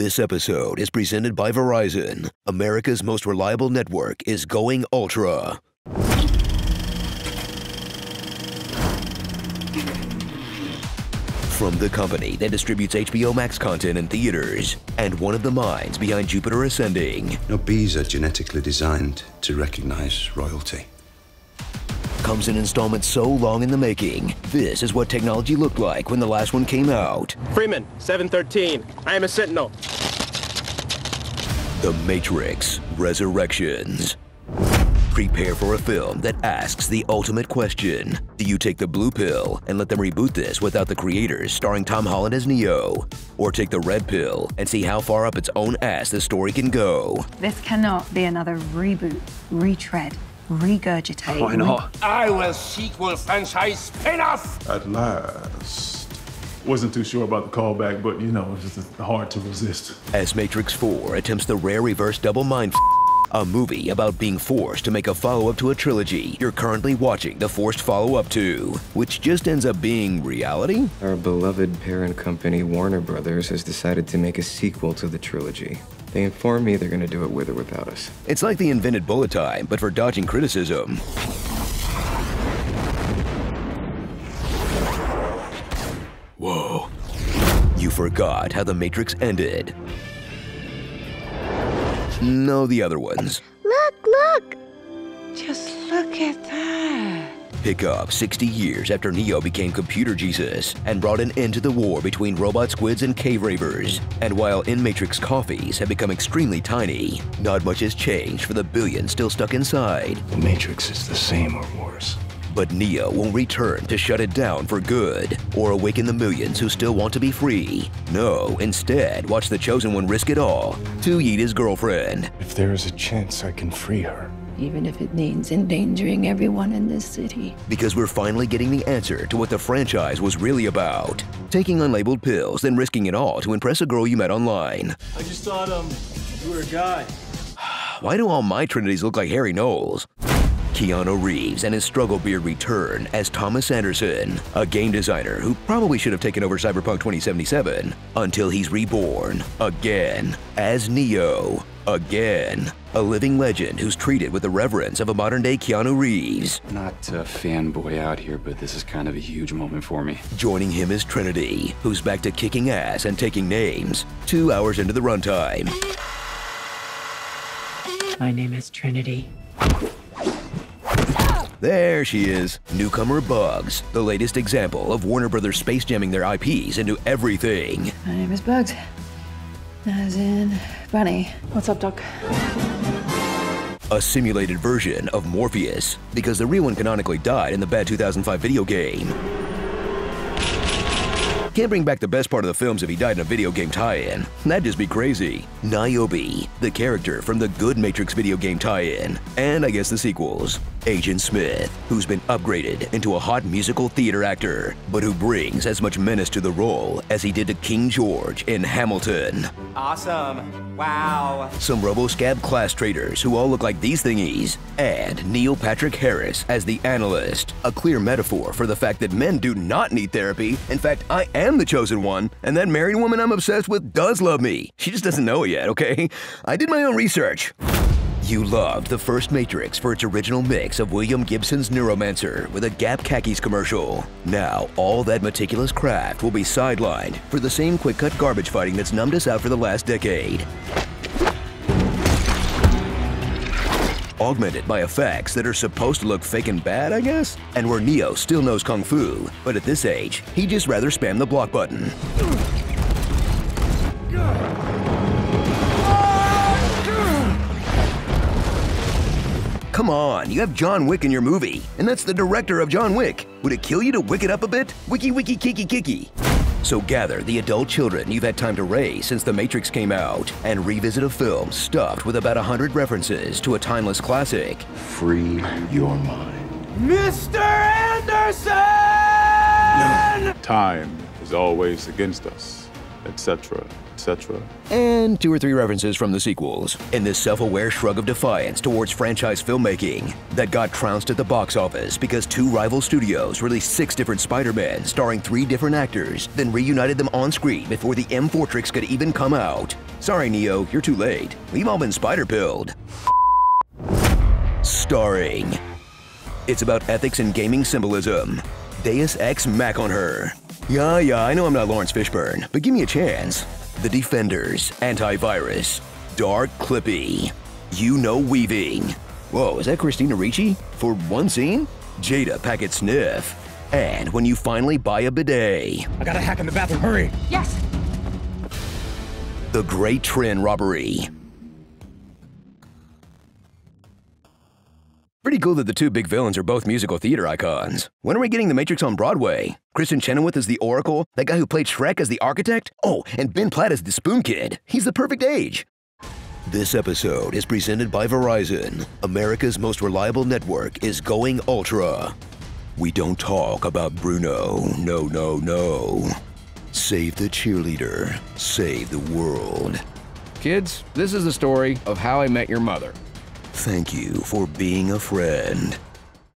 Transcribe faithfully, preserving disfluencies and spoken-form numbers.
This episode is presented by Verizon. America's most reliable network is going ultra. From the company that distributes H B O Max content in theaters and one of the minds behind Jupiter Ascending. Now, bees are genetically designed to recognize royalty. Comes an installment so long in the making. This is what technology looked like when the last one came out. Freeman, seven thirteen, I am a sentinel. The Matrix Resurrections. Prepare for a film that asks the ultimate question. Do you take the blue pill and let them reboot this without the creators starring Tom Holland as Neo? Or take the red pill and see how far up its own ass the story can go? This cannot be another reboot, retread. Regurgitate. Why not? I will sequel franchise spin-off! At last. Wasn't too sure about the callback, but you know, it's just hard to resist. As Matrix four attempts the rare reverse double mind a movie about being forced to make a follow-up to a trilogy you're currently watching the forced follow-up to, which just ends up being reality? Our beloved parent company, Warner Brothers, has decided to make a sequel to the trilogy. They informed me they're gonna do it with or without us. It's like they invented bullet time, but for dodging criticism. Whoa. You forgot how The Matrix ended. No, the other ones. Look, look! Just look at that. Pick up sixty years after Neo became Computer Jesus and brought an end to the war between robot squids and cave ravers. And while in-Matrix coffees have become extremely tiny, not much has changed for the billions still stuck inside. The Matrix is the same or worse. But Neo won't return to shut it down for good or awaken the millions who still want to be free. No, instead, watch the Chosen One risk it all to yeet his girlfriend. If there is a chance I can free her. Even if it means endangering everyone in this city. Because we're finally getting the answer to what the franchise was really about. Taking unlabeled pills, then risking it all to impress a girl you met online. I just thought, um, you were a guy. Why do all my Trinities look like Harry Knowles? Keanu Reeves and his struggle beard return as Thomas Anderson, a game designer who probably should have taken over Cyberpunk twenty seventy-seven until he's reborn again as Neo again, a living legend who's treated with the reverence of a modern-day Keanu Reeves. Not a fanboy out here, but this is kind of a huge moment for me. Joining him is Trinity, who's back to kicking ass and taking names two hours into the runtime. My name is Trinity. There she is. Newcomer Bugs, the latest example of Warner Brothers space jamming their I Ps into everything. My name is Bugs, as in Bunny. What's up, Doc? A simulated version of Morpheus, because the real one canonically died in the bad two thousand five video game. Can't bring back the best part of the films if he died in a video game tie-in. That'd just be crazy. Niobe, the character from the good Matrix video game tie-in, and I guess the sequels. Agent Smith, who's been upgraded into a hot musical theater actor, but who brings as much menace to the role as he did to King George in Hamilton. Awesome. Wow. Some RoboScab class traders who all look like these thingies, and Neil Patrick Harris as the analyst, a clear metaphor for the fact that men do not need therapy. In fact, I am the chosen one, and that married woman I'm obsessed with does love me. She just doesn't know it yet, okay? I did my own research. You loved the first Matrix for its original mix of William Gibson's Neuromancer with a Gap Khakis commercial. Now, all that meticulous craft will be sidelined for the same quick-cut garbage fighting that's numbed us out for the last decade. Augmented by effects that are supposed to look fake and bad, I guess? And where Neo still knows Kung Fu, but at this age, he'd just rather spam the block button. Come on, you have John Wick in your movie, and that's the director of John Wick. Would it kill you to wick it up a bit? Wiki wiki kiki kiki. So gather the adult children you've had time to raise since The Matrix came out and revisit a film stuffed with about one hundred references to a timeless classic. Free your mind. Mister Anderson! No. Time is always against us, et cetera. And two or three references from the sequels in this self-aware shrug of defiance towards franchise filmmaking that got trounced at the box office because two rival studios released six different Spider-Men starring three different actors, then reunited them on screen before the M Fortrix could even come out. Sorry, Neo, you're too late. We've all been spider-pilled. Starring. It's about ethics and gaming symbolism. Deus Ex Mac on her. Yeah, yeah, I know I'm not Lawrence Fishburne, but give me a chance. The Defenders, Antivirus, Dark Clippy, You Know Weaving. Whoa, is that Christina Ricci? For one scene? Jada Packet Sniff. And When You Finally Buy a Bidet. I got a hack in the bathroom, hurry! Yes! The Great Train Robbery. Pretty cool that the two big villains are both musical theater icons. When are we getting The Matrix on Broadway? Kristen Chenoweth is the Oracle, that guy who played Shrek as the architect? Oh, and Ben Platt is the Spoon Kid. He's the perfect age. This episode is presented by Verizon. America's most reliable network is going ultra. We don't talk about Bruno. No, no, no. Save the cheerleader. Save the world. Kids, this is the story of how I met your mother. Thank you for being a friend.